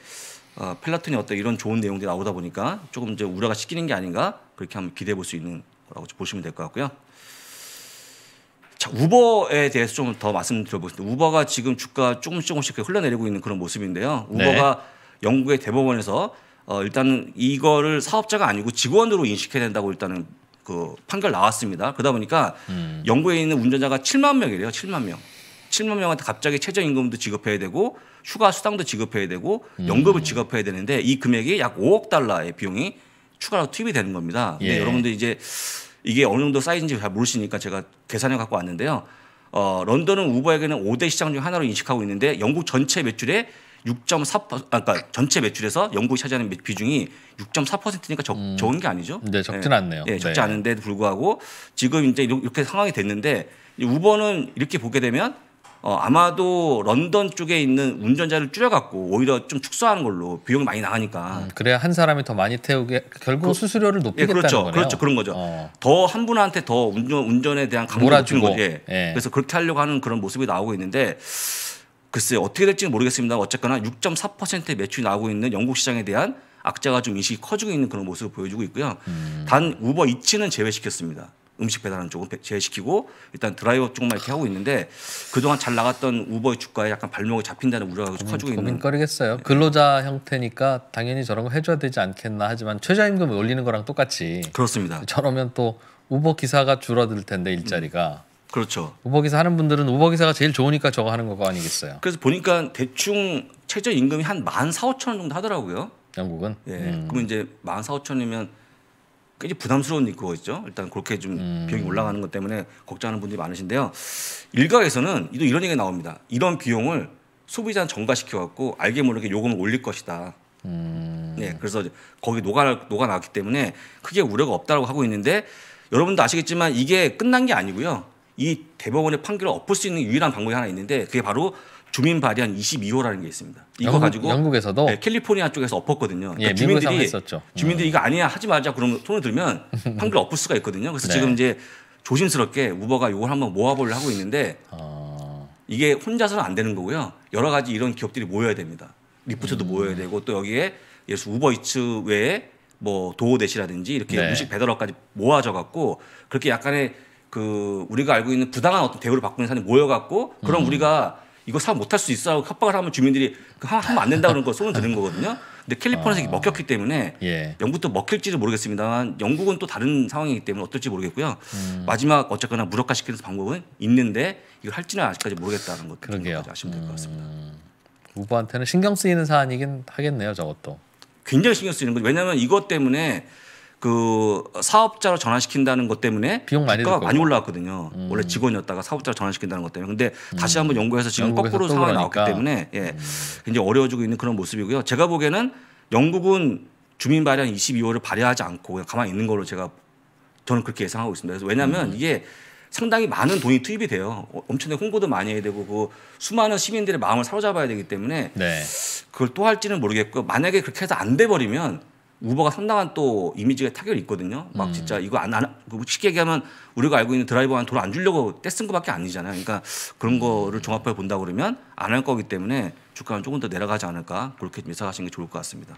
펠라톤이 어떤 이런 좋은 내용들이 나오다 보니까 조금 이제 우려가 식히는 게 아닌가 그렇게 한번 기대해 볼 수 있는 거라고 보시면 될 것 같고요. 자, 우버에 대해서 좀 더 말씀드려보겠습니다. 우버가 지금 주가 조금씩 흘러내리고 있는 그런 모습인데요. 우버가 네. 영국의 대법원에서 일단은 이거를 사업자가 아니고 직원으로 인식해야 된다고 일단은 그 판결 나왔습니다. 그러다 보니까 영국에 있는 운전자가 7만 명이래요. 7만 명. 7만 명한테 갑자기 최저임금도 지급해야 되고 휴가 수당도 지급해야 되고 연금을 지급해야 되는데 이 금액이 약 5억 달러의 비용이 추가로 투입이 되는 겁니다. 예. 근데 여러분들 이제 이게 어느 정도 사이즈인지 잘 모르시니까 제가 계산해 갖고 왔는데요. 런던은 우버에게는 5대 시장 중 하나로 인식하고 있는데 영국 전체 매출의 6.4% 그러니까 전체 매출에서 영국이 차지하는 비중이 6.4%니까 적은 게 아니죠. 네, 적진 않네요. 네, 적지 않은데도 불구하고 지금 이제 이렇게 상황이 됐는데 우버는 이렇게 보게 되면 아마도 런던 쪽에 있는 운전자를 줄여갖고 오히려 좀 축소하는 걸로 비용이 많이 나가니까 그래야 한 사람이 더 많이 태우게 결국 수수료를 높이겠다는 예, 그렇죠, 거네요. 그렇죠, 그런 거죠. 더 한 분한테 더 운전에 대한 강도를 높이는 거죠. 예. 예. 그래서 그렇게 하려고 하는 그런 모습이 나오고 있는데 글쎄요, 어떻게 될지는 모르겠습니다. 어쨌거나 6.4%의 매출이 나오고 있는 영국 시장에 대한 악재가 좀 인식이 커지고 있는 그런 모습을 보여주고 있고요. 단 우버 이츠는 제외시켰습니다. 음식 배달하는 쪽은 제외시키고 일단 드라이버 쪽만 이렇게 하고 있는데 그동안 잘 나갔던 우버의 주가에 약간 발목이 잡힌다는 우려가 커지고 있는. 고민거리겠어요. 근로자 형태니까 당연히 저런 거 해줘야 되지 않겠나 하지만 최저임금을 올리는 거랑 똑같이. 그렇습니다. 저러면 또 우버 기사가 줄어들 텐데 일자리가. 그렇죠. 우버 기사 하는 분들은 우버 기사가 제일 좋으니까 저거 하는 거 아니겠어요. 그래서 보니까 대충 최저임금이 한 14,000원 정도 하더라고요. 영국은. 예. 그러면 이제 14,000원이면 굉장히 부담스러운 그거 있죠. 일단 그렇게 좀 비용이 올라가는 것 때문에 걱정하는 분들이 많으신데요. 일각에서는 또 이런 얘기가 나옵니다. 이런 비용을 소비자는 전가시켜갖고 알게 모르게 요금을 올릴 것이다. 네, 그래서 거기 녹아나왔기 때문에 크게 우려가 없다고 하고 있는데 여러분도 아시겠지만 이게 끝난 게 아니고요. 이 대법원의 판결을 엎을 수 있는 유일한 방법이 하나 있는데 그게 바로 주민 발의안 22호라는 게 있습니다. 이거 가지고 영국에서도 네, 캘리포니아 쪽에서 엎었거든요. 그러니까 예, 주민들이 이거 아니야 하지 말자 그러면 손을 들면 판결 엎을 수가 있거든요. 그래서 네. 지금 이제 조심스럽게 우버가 이걸 한번 모아보려 하고 있는데 이게 혼자서는 안 되는 거고요. 여러 가지 이런 기업들이 모여야 됩니다. 리프트도 모여야 되고 또 여기에 예를 들어 우버이츠 외에 뭐 도어대시라든지 이렇게 네. 음식 배달업까지 모아져 갖고 그렇게 약간의 그 우리가 알고 있는 부당한 어떤 대우를 받고 있는 사람이 모여 갖고 그럼 우리가 이거 사업 못할 수 있어 하고 협박을 하면 주민들이 하면 안 된다 그런 거 손을 드는 거거든요. 근데 캘리포니아에서 먹혔기 때문에 예. 영국도 먹힐지는 모르겠습니다만 영국은 또 다른 상황이기 때문에 어떨지 모르겠고요. 마지막 어쨌거나 무력화시키는 방법은 있는데 이걸 할지는 아직까지 모르겠다는 것 그러게요. 아시면 될 것 같습니다. 우버한테는 신경 쓰이는 사안이긴 하겠네요. 저것도. 굉장히 신경 쓰이는 거죠. 왜냐하면 이것 때문에 그 사업자로 전환시킨다는 것 때문에 비용 많이 들고 많이 올라왔거든요. 원래 직원이었다가 사업자로 전환시킨다는 것 때문에. 근데 다시 한번 연구해서 지금 거꾸로 상황이 그러니까. 나왔기 때문에 예, 굉장히 어려워지고 있는 그런 모습이고요. 제가 보기에는 영국은 주민 발행 22호를 발행하지 않고 그냥 가만히 있는 걸로 저는 그렇게 예상하고 있습니다. 그래서 왜냐하면 이게 상당히 많은 돈이 투입이 돼요. 엄청나게 홍보도 많이 해야 되고 그 수많은 시민들의 마음을 사로잡아야 되기 때문에 네. 그걸 또 할지는 모르겠고 만약에 그렇게 해서 안 돼 버리면 우버가 상당한 또 이미지가 타격이 있거든요. 막 진짜 이거 안 쉽게 얘기하면 우리가 알고 있는 드라이버한테 돈 안 주려고 떼쓴 거밖에 아니잖아요. 그러니까 그런 거를 종합해 본다 그러면 안 할 거기 때문에 주가는 조금 더 내려가지 않을까 그렇게 예상하시는 게 좋을 것 같습니다.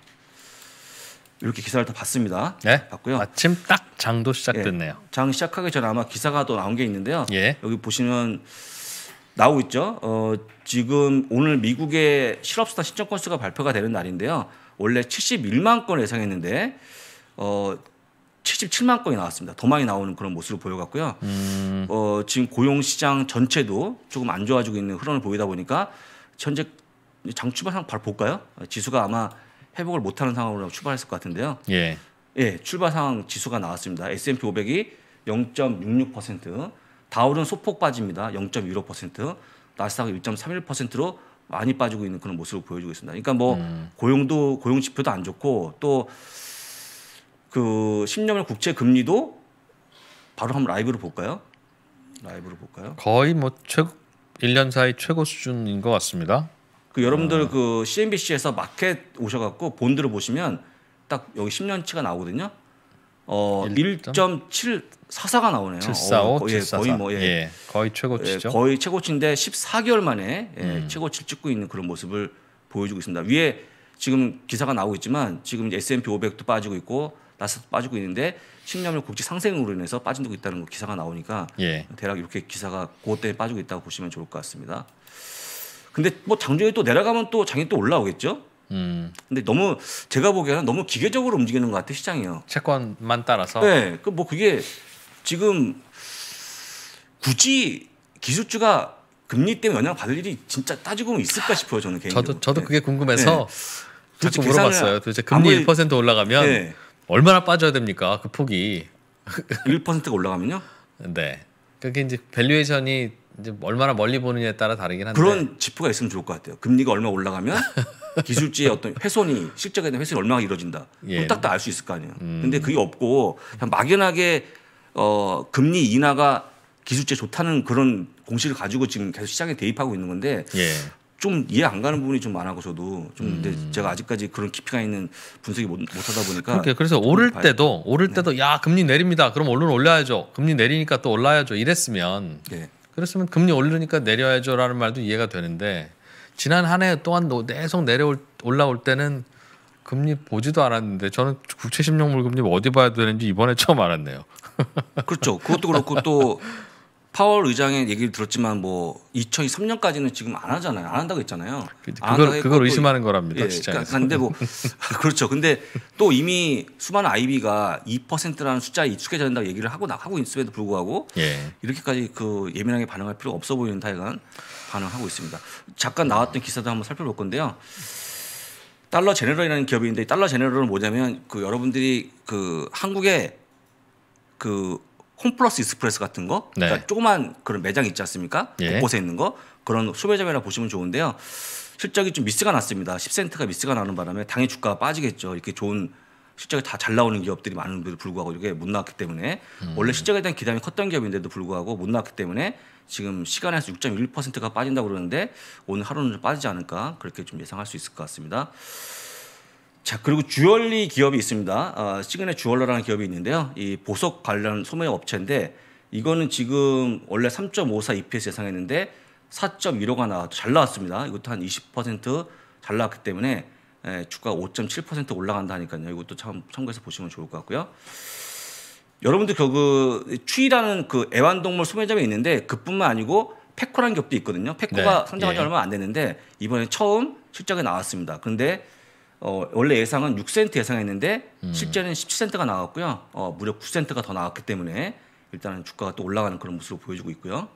이렇게 기사를 다 봤습니다. 네, 봤고요. 마침 딱 장도 시작됐네요. 예, 장 시작하기 전에 아마 기사가 또 나온 게 있는데요. 예. 여기 보시면 나오고 있죠. 지금 오늘 미국의 실업수당 신청 건수가 발표가 되는 날인데요. 원래 71만 건 예상했는데 77만 건이 나왔습니다. 더 많이 나오는 그런 모습을 보여갔고요. 지금 고용시장 전체도 조금 안 좋아지고 있는 흐름을 보이다 보니까 현재 장 출발 바로 볼까요? 지수가 아마 회복을 못하는 상황으로 출발했을 것 같은데요. 예, 예, 출발 상황 지수가 나왔습니다. S&P 500이 0.66%, 다우는 소폭 빠집니다. 0.15%, 나스닥 1.31%로 많이 빠지고 있는 그런 모습을 보여주고 있습니다. 그러니까 뭐 고용 지표도 안 좋고 또 그 10년물 국채 금리도 바로 한번 라이브로 볼까요? 거의 뭐 최고 1년 사이 최고 수준인 것 같습니다. 그 여러분들 그 CNBC에서 마켓 오셔갖고 본드를 보시면 딱 여기 10년치가 나오거든요. 1.744가 나오네요. 745, 거의 744. 거의 뭐 예, 거의 최고치죠. 예, 거의 최고치인데 14개월 만에 예, 최고치를 찍고 있는 그런 모습을 보여주고 있습니다. 위에 지금 기사가 나오고 있지만 지금 S&P 500도 빠지고 있고 나스닥도 빠지고 있는데 10년물 국채 상승으로 인해서 빠진 적이 있다는 기사가 나오니까 예. 대략 이렇게 기사가 그것 때문에 빠지고 있다고 보시면 좋을 것 같습니다. 근데 뭐 장중에 또 내려가면 또 장이 또 올라오겠죠. 근데 너무 제가 보기에는 너무 기계적으로 움직이는 것 같아 시장이요. 채권만 따라서. 네, 그 뭐 그게 지금 굳이 기술주가 금리 때문에 영향 받을 일이 진짜 따지고 보면 있을까 싶어요 저는 개인적으로. 저도 그게 궁금해서 네. 자꾸 물어봤어요. 도대체 금리 1% 올라가면 네. 얼마나 빠져야 됩니까 그 폭이? 1%가 올라가면요? 네. 그게 이제 밸류에이션이 이제 얼마나 멀리 보느냐에 따라 다르긴 한데 그런 지표가 있으면 좋을 것 같아요. 금리가 얼마 올라가면 기술주의 어떤 훼손이 실적에 대한 훼손이 얼마나 이루어진다. 예. 딱 알 수 있을 거 아니에요. 근데 그게 없고 그냥 막연하게 금리 인하가 기술주에 좋다는 그런 공식을 가지고 지금 계속 시장에 대입하고 있는 건데 예. 좀 이해 안 가는 부분이 좀 많아서 저도 좀 근데 제가 아직까지 그런 깊이가 있는 분석이 못하다 보니까 그렇게 그래서 오를 때도 네. 야 금리 내립니다. 그럼 오늘 올려야죠. 금리 내리니까 또 올라야죠. 이랬으면. 네. 그랬으면 금리 오르니까 내려야죠라는 말도 이해가 되는데 지난 한 해 동안 계속 올라올 때는 금리 보지도 않았는데 저는 국채 신용물 금리 어디 봐야 되는지 이번에 처음 알았네요. 그렇죠. 그것도 그렇고 또 파월 의장의 얘기를 들었지만 뭐 2023년까지는 지금 안 하잖아요. 안 한다고 했잖아요. 그걸 의심하는 거랍니다. 예, 진짜. 근데 뭐 그렇죠. 근데 또 이미 수많은 IB가 2%라는 숫자에 익숙해져 된다고 얘기를 하고 있음에도 불구하고 예. 이렇게까지 그 예민하게 반응할 필요가 없어 보이는 타이간 반응하고 있습니다. 잠깐 나왔던 기사도 한번 살펴볼 건데요. 달러 제네럴이라는 기업인데 달러 제네럴은 뭐냐면 그 여러분들이 그 한국의 그 홈플러스 익스프레스 같은 거 네. 그러니까 조그만 그런 매장 있지 않습니까? 예. 곳곳에 있는 거 그런 소매점이라 보시면 좋은데요. 실적이 좀 미스가 났습니다. 10센트가 미스가 나는 바람에 당연히 주가가 빠지겠죠. 이렇게 좋은 실적이 다 잘 나오는 기업들이 많은데도 불구하고 이렇게 못 나왔기 때문에 원래 실적에 대한 기대감이 컸던 기업인데도 불구하고 못 나왔기 때문에 지금 시간에서 6.1%가 빠진다고 그러는데 오늘 하루는 좀 빠지지 않을까 그렇게 좀 예상할 수 있을 것 같습니다. 자 그리고 주얼리 기업이 있습니다. 시그네 주얼러라는 기업이 있는데요. 이 보석 관련 소매 업체인데 이거는 지금 원래 3.54 EPS 예상했는데 4.15가 나와서 잘 나왔습니다. 이것도 한 20% 잘 나왔기 때문에 주가 5.7% 올라간다 하니까요. 이것도 참고해서 보시면 좋을 것 같고요. 여러분들 그 추이라는 그 애완동물 소매점이 있는데 그뿐만 아니고 패코라는 기업도 있거든요. 패코가 상장한 지 얼마 안 됐는데 이번에 처음 실적이 나왔습니다. 그런데 원래 예상은 6센트 예상했는데 실제는 17센트가 나왔고요. 무려 9센트가 더 나왔기 때문에 일단은 주가가 또 올라가는 그런 모습을 보여주고 있고요.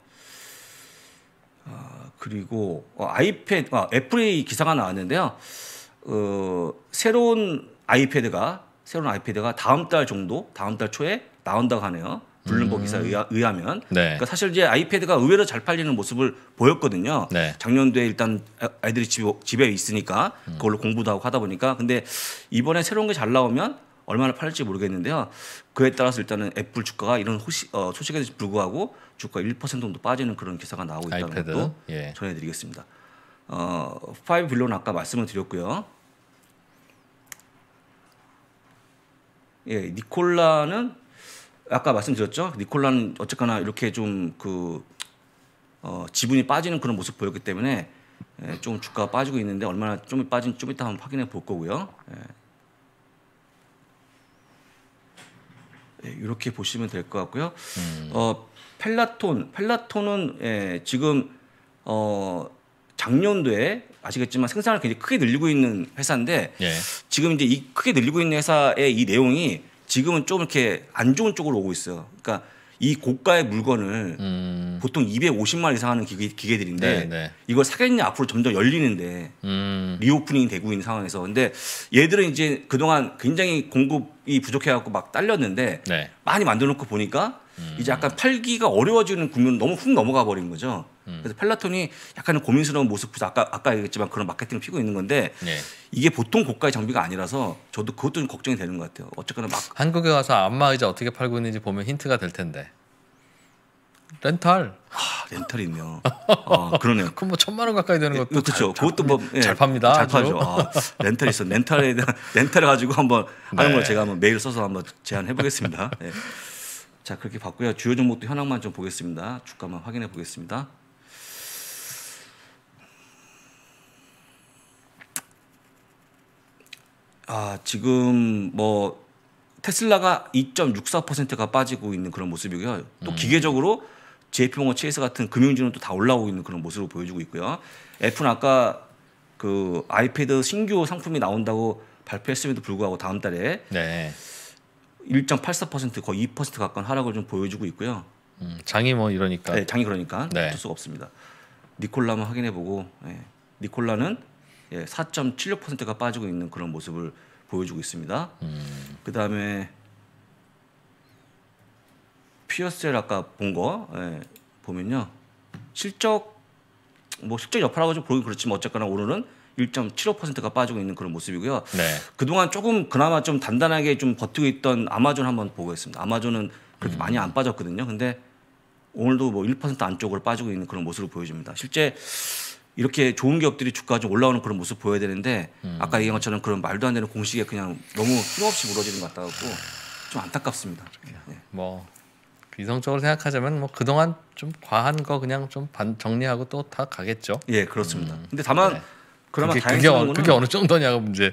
그리고 애플의 기사가 나왔는데요. 새로운 아이패드가 다음 달 초에 나온다고 하네요. 블룸버그 기사에 의하면. 네. 그러니까 사실 이제 아이패드가 의외로 잘 팔리는 모습을 보였거든요. 네. 작년도에 일단 아이들이 집에 있으니까 그걸로 공부도 하고 하다 보니까. 근데 이번에 새로운 게 잘 나오면 얼마나 팔릴지 모르겠는데요. 그에 따라서 일단은 애플 주가가 이런 소식에도 불구하고 주가 1% 정도 빠지는 그런 기사가 나오고 있다는 아이패드. 것도 전해드리겠습니다. 5빌리언 아까 말씀을 드렸고요. 니콜라는 아까 말씀드렸죠. 니콜라는 어쨌거나 이렇게 좀 지분이 빠지는 그런 모습 보였기 때문에 조금 주가가 빠지고 있는데 얼마나 좀 빠진 좀 이따 한번 확인해 볼 거고요. 이렇게 보시면 될 것 같고요. 펠라톤은 지금 작년도에 아시겠지만 생산을 굉장히 크게 늘리고 있는 회사인데 지금 이제 이 크게 늘리고 있는 회사의 이 내용이 지금은 좀 이렇게 안 좋은 쪽으로 오고 있어요. 그러니까 이 고가의 물건을 보통 250만 원 이상 하는 기계들인데 이걸 사겠냐 앞으로 점점 열리는데 리오프닝이 되고 있는 상황에서 근데 얘들은 이제 그동안 굉장히 공급이 부족해갖고 막 딸렸는데 많이 만들어놓고 보니까 이제 약간 팔기가 어려워지는 국면 너무 훅 넘어가 버린 거죠. 그래서 펠라톤이 약간은 고민스러운 모습부터 아까 얘기했지만 그런 마케팅을 피고 있는 건데 이게 보통 고가의 장비가 아니라서 저도 그것도 좀 걱정이 되는 것 같아요. 어쨌거나 막 한국에 와서 안마의자 어떻게 팔고 있는지 보면 힌트가 될 텐데 렌탈이 있네요. 그러네요. 그럼 뭐 1,000만 원 가까이 되는 것도 그렇죠. 그것도 뭐 잘 팝니다. 잘 파죠. 렌탈이 있어. 렌탈에 대한 렌탈을 가지고 한번 하는 걸 제가 한번 메일 써서 한번 제안해 보겠습니다. 자 그렇게 봤고요. 주요 종목도 현황만 좀 보겠습니다. 주가만 확인해 보겠습니다. 지금 뭐 테슬라가 2.64%가 빠지고 있는 그런 모습이고요. 또 기계적으로 JP Morgan Chase 같은 금융주는 또 다 올라오고 있는 그런 모습을 보여주고 있고요. 애플은 아까 그 아이패드 신규 상품이 나온다고 발표했음에도 불구하고 다음 달에 1.84% 거의 2% 가까운 하락을 좀 보여주고 있고요. 장이 뭐 이러니까. 장이 그러니까 어쩔 수가 없습니다. 니콜라만 확인해보고 니콜라는 4.76%가 빠지고 있는 그런 모습을 보여주고 있습니다. 그 다음에 PSR 아까 본 거 보면요. 실적 여파라고 좀 보긴 그렇지만 어쨌거나 오늘은 1.75%가 빠지고 있는 그런 모습이고요. 그동안 조금 그나마 좀 단단하게 좀 버티고 있던 아마존 한번 보겠습니다. 아마존은 그렇게 많이 안 빠졌거든요. 근데 오늘도 뭐 1% 안쪽으로 빠지고 있는 그런 모습을 보여줍니다. 실제 이렇게 좋은 기업들이 주가가 좀 올라오는 그런 모습 보여야 되는데 아까 얘기한 것처럼 그런 말도 안 되는 공식에 그냥 너무 힘없이 무너지는 것 같다고 좀 안타깝습니다. 뭐 이성적으로 생각하자면 뭐 그동안 좀 과한 거 그냥 좀 정리하고 또 다 가겠죠. 그렇습니다. 근데 다만 그나마 그게 어느 정도냐가 문제.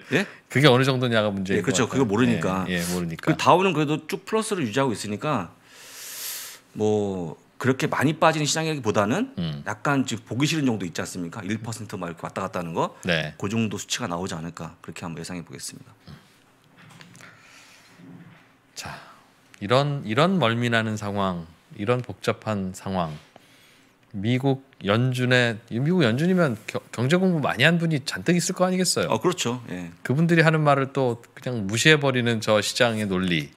그게 어느 정도냐가 문제. 그렇죠. 그거 모르니까. 모르니까. 그 다운은 그래도 쭉 플러스를 유지하고 있으니까 뭐. 그렇게 많이 빠지는 시장이라기보다는 약간 지금 보기 싫은 정도 있지 않습니까? 1% 막 이렇게 왔다 갔다 하는 거. 그 정도 수치가 나오지 않을까 그렇게 한번 예상해 보겠습니다. 자, 이런 멀미나는 상황, 이런 복잡한 상황. 미국 연준이면 경제 공부 많이 한 분이 잔뜩 있을 거 아니겠어요? 그렇죠. 그분들이 하는 말을 또 그냥 무시해 버리는 저 시장의 논리.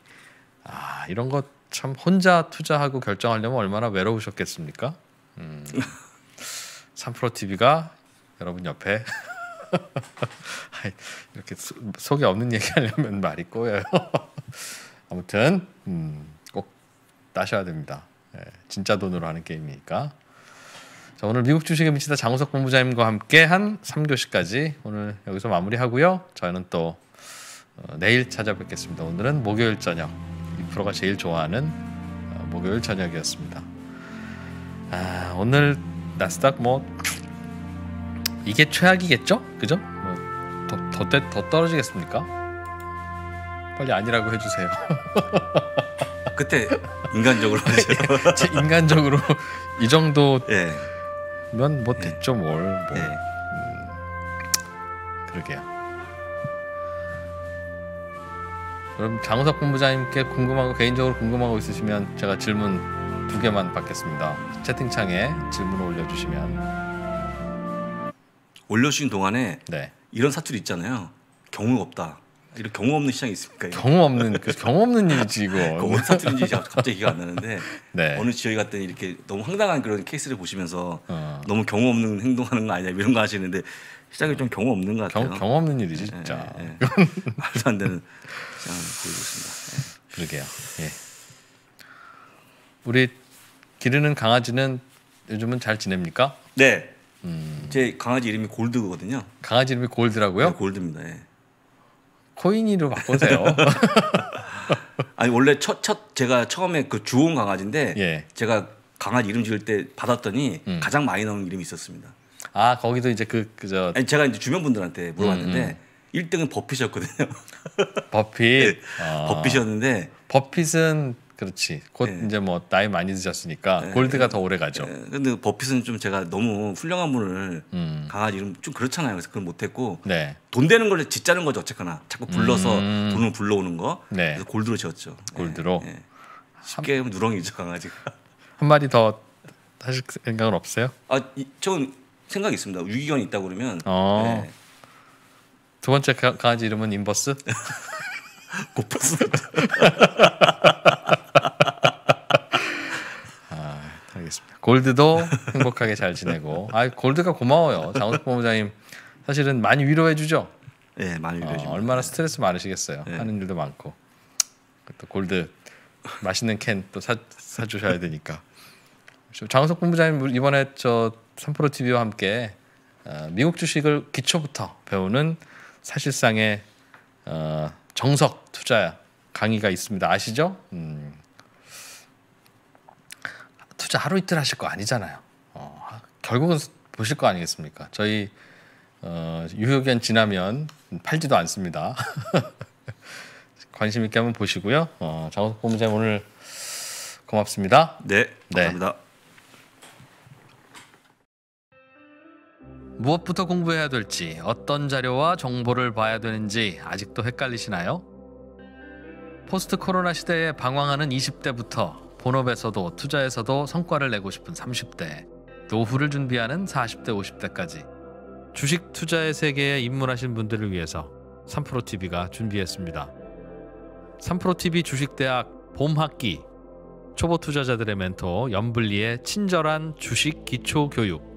이런 것 참 혼자 투자하고 결정하려면 얼마나 외로우셨겠습니까? 삼프로TV가 여러분 옆에 이렇게 속이 없는 얘기하려면 말이 꼬여요. 아무튼 꼭 따셔야 됩니다. 진짜 돈으로 하는 게임이니까. 자, 오늘 미국 주식에 미치다 장우석 본부장님과 함께 한 3교시까지 오늘 여기서 마무리하고요. 저희는 또 내일 찾아뵙겠습니다. 오늘은 목요일 저녁 프로가 제일 좋아하는 목요일 저녁이었습니다. 오늘 나스닥 뭐 이게 최악이겠죠? 그죠? 뭐 더 떨어지겠습니까? 빨리 아니라고 해주세요. 그때 인간적으로 인간적으로 이 정도 면 뭐 됐죠 뭘. 뭐. 네. 그러게요. 그럼 장우석 본부장님께 궁금하고 개인적으로 궁금하고 있으시면 제가 질문 2개만 받겠습니다. 채팅창에 질문을 올려주시면. 올려주신 동안에 네. 이런 사투리 있잖아요. 경우가 없다. 이런 경우 없는 시장이 있습니까? 경우 없는 경우 없는 일이지 이거. 어느 사투리인지 갑자기 기가 안 나는데 네. 어느 지역에 갔더니 이렇게 너무 황당한 그런 케이스를 보시면서 너무 경우 없는 행동하는 거 아니냐 이런 거 하시는데 시장이 좀 경우 없는 것 같아요. 경우 없는 일이지 진짜. 네, 네, 네. 말도 안 되는 시장을 보이고 있습니다. 네. 그러게요. 예. 우리 기르는 강아지는 요즘은 잘 지냅니까? 네. 제 강아지 이름이 골드거든요. 강아지 이름이 골드라고요? 네, 골드입니다. 예. 코인이로 바꾸세요. 아니 원래 첫 제가 처음에 그 주온 강아지인데 예. 제가 강아지 이름 지을 때 받았더니 가장 많이 나온 이름이 있었습니다. 아 거기도 이제 그저 아니, 제가 이제 주변 분들한테 물어봤는데 1등은 버핏이었거든요. 버핏. 네, 아. 버핏이었는데 버핏은 그렇지 곧 네. 이제 뭐 나이 많이 드셨으니까 네. 골드가 더 오래 가죠. 네. 근데 버핏은 좀 제가 너무 훌륭한 분을 강아지 이름 좀 그렇잖아요. 그래서 그걸 못했고 네. 돈 되는 걸 짓자는 거죠. 어쨌거나 자꾸 불러서 돈을 불러오는 거. 네. 그래서 골드로 지었죠. 골드로 네. 네. 쉽게 누렁이죠 강아지가. 한 마리 더 하실 생각은 없어요? 아, 저는 생각이 있습니다. 유기견이 있다고 그러면 어. 네. 2번째 강아지 이름은 인버스? 고퍼스. 골드도 행복하게 잘 지내고, 아 골드가 고마워요. 장우석 본부장님 사실은 많이 위로해주죠. 예, 네, 많이 위로해주죠. 얼마나 스트레스 많으시겠어요. 네. 하는 일도 많고, 또 골드 맛있는 캔 또 사주셔야 되니까. 장우석 본부장님 이번에 저 삼프로TV와 함께 미국 주식을 기초부터 배우는 사실상의 정석 투자 강의가 있습니다. 아시죠? 투자 하루 이틀 하실 거 아니잖아요. 결국은 보실 거 아니겠습니까? 저희 유효기간 지나면 팔지도 않습니다. 관심 있게 한번 보시고요. 장우석 본부장님 오늘 고맙습니다. 네, 감사합니다. 네. 무엇부터 공부해야 될지, 어떤 자료와 정보를 봐야 되는지 아직도 헷갈리시나요? 포스트 코로나 시대에 방황하는 20대부터 본업에서도 투자에서도 성과를 내고 싶은 30대, 노후를 준비하는 40대, 50대까지 주식 투자의 세계에 입문하신 분들을 위해서 삼프로TV가 준비했습니다. 삼프로TV 주식대학 봄학기 초보 투자자들의 멘토 염블리의 친절한 주식 기초 교육,